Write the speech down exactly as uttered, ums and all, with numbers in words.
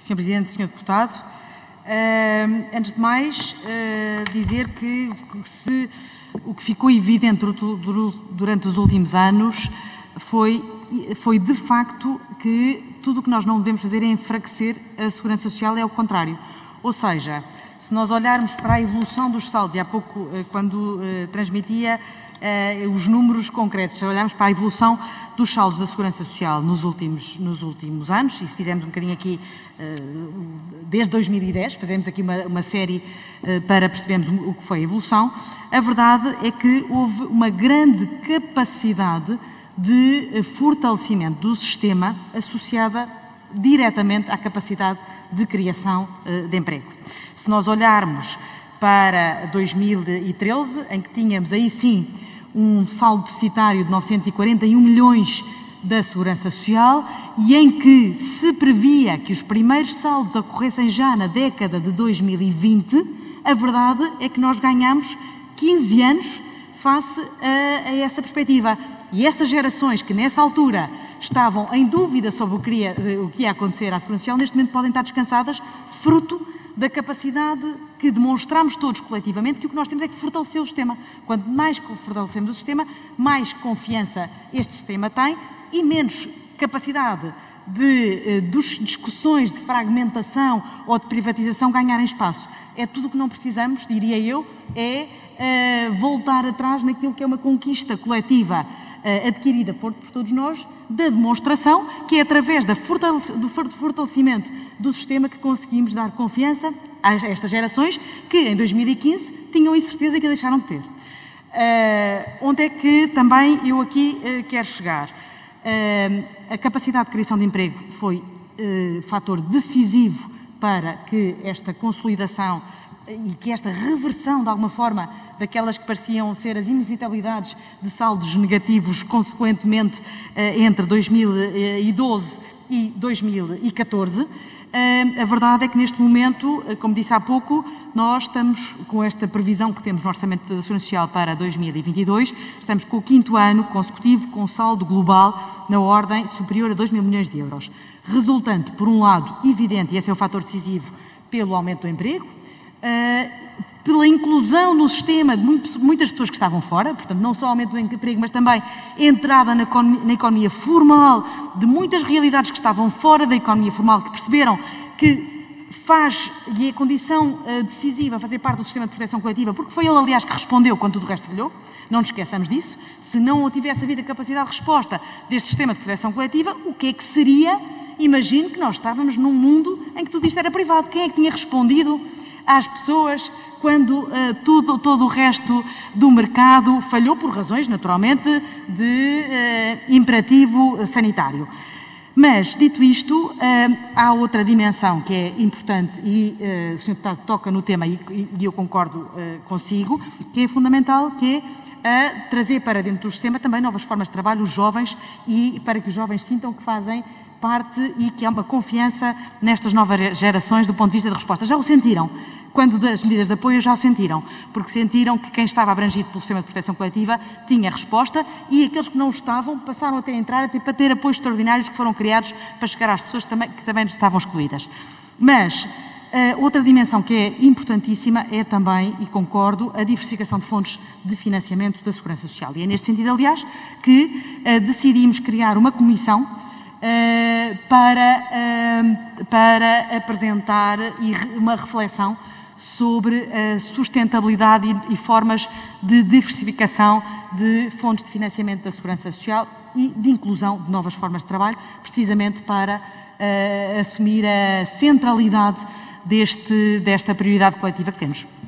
senhor Presidente, senhor Deputado. Uh, antes de mais, uh, dizer que se, o que ficou evidente durante os últimos anos foi, foi de facto que tudo o que nós não devemos fazer é enfraquecer a segurança social, é o contrário. Ou seja, se nós olharmos para a evolução dos saldos, e há pouco, quando uh, transmitia uh, os números concretos, se olharmos para a evolução dos saldos da Segurança Social nos últimos, nos últimos anos, e se fizermos um bocadinho aqui, uh, desde dois mil e dez, fazemos aqui uma, uma série uh, para percebermos o que foi a evolução, a verdade é que houve uma grande capacidade de fortalecimento do sistema associada diretamente à capacidade de criação de emprego. Se nós olharmos para dois mil e treze, em que tínhamos aí sim um saldo deficitário de novecentos e quarenta e um milhões da Segurança Social e em que se previa que os primeiros saldos ocorressem já na década de dois mil e vinte, a verdade é que nós ganhamos quinze anos face a, a essa perspectiva. E essas gerações que nessa altura estavam em dúvida sobre o que ia, o que ia acontecer à Segurança Social, neste momento podem estar descansadas, fruto da capacidade que demonstramos todos coletivamente, que o que nós temos é que fortalecer o sistema. Quanto mais fortalecemos o sistema, mais confiança este sistema tem e menos capacidade de, de discussões de fragmentação ou de privatização ganharem espaço. É tudo o que não precisamos, diria eu, é uh, voltar atrás naquilo que é uma conquista coletiva adquirida por, por todos nós, da demonstração que é através da fortalece, do fortalecimento do sistema que conseguimos dar confiança a estas gerações que em dois mil e quinze tinham incerteza que deixaram de ter. Uh, onde é que também eu aqui uh, quero chegar? Uh, a capacidade de criação de emprego foi uh, fator decisivo para que esta consolidação e que esta reversão, de alguma forma, daquelas que pareciam ser as inevitabilidades de saldos negativos, consequentemente, entre dois mil e doze e dois mil e catorze, a verdade é que neste momento, como disse há pouco, nós estamos com esta previsão que temos no Orçamento da Segurança Social para dois mil e vinte e dois, estamos com o quinto ano consecutivo com saldo global na ordem superior a dois mil milhões de euros, resultante, por um lado, evidente, e esse é o fator decisivo, pelo aumento do emprego, Uh, pela inclusão no sistema de muitas pessoas que estavam fora, portanto, não só aumento do emprego, mas também entrada na economia, na economia formal, de muitas realidades que estavam fora da economia formal, que perceberam que faz, e é condição uh, decisiva fazer parte do sistema de proteção coletiva, porque foi ele, aliás, que respondeu quando tudo o resto falhou, não nos esqueçamos disso. Se não tivesse havido a capacidade de resposta deste sistema de proteção coletiva, o que é que seria? Imagino que nós estávamos num mundo em que tudo isto era privado. Quem é que tinha respondido às pessoas quando uh, tudo, todo o resto do mercado falhou por razões, naturalmente, de uh, imperativo sanitário? Mas, dito isto, uh, há outra dimensão que é importante e uh, o senhor Deputado toca no tema e, e eu concordo uh, consigo, que é fundamental, que é uh, trazer para dentro do sistema também novas formas de trabalho, os jovens, e para que os jovens sintam que fazem parte e que há uma confiança nestas novas gerações do ponto de vista de resposta. Já o sentiram, quando das medidas de apoio já o sentiram, porque sentiram que quem estava abrangido pelo sistema de proteção coletiva tinha resposta e aqueles que não estavam passaram até a entrar até para ter apoios extraordinários que foram criados para chegar às pessoas que também, que também estavam excluídas. Mas Uh, outra dimensão que é importantíssima é também, e concordo, a diversificação de fontes de financiamento da Segurança Social. E é neste sentido, aliás, que uh, decidimos criar uma comissão uh, para, uh, para apresentar uma reflexão sobre a sustentabilidade e, e formas de diversificação de fontes de financiamento da Segurança Social e de inclusão de novas formas de trabalho, precisamente para uh, assumir a centralidade Deste, desta prioridade coletiva que temos.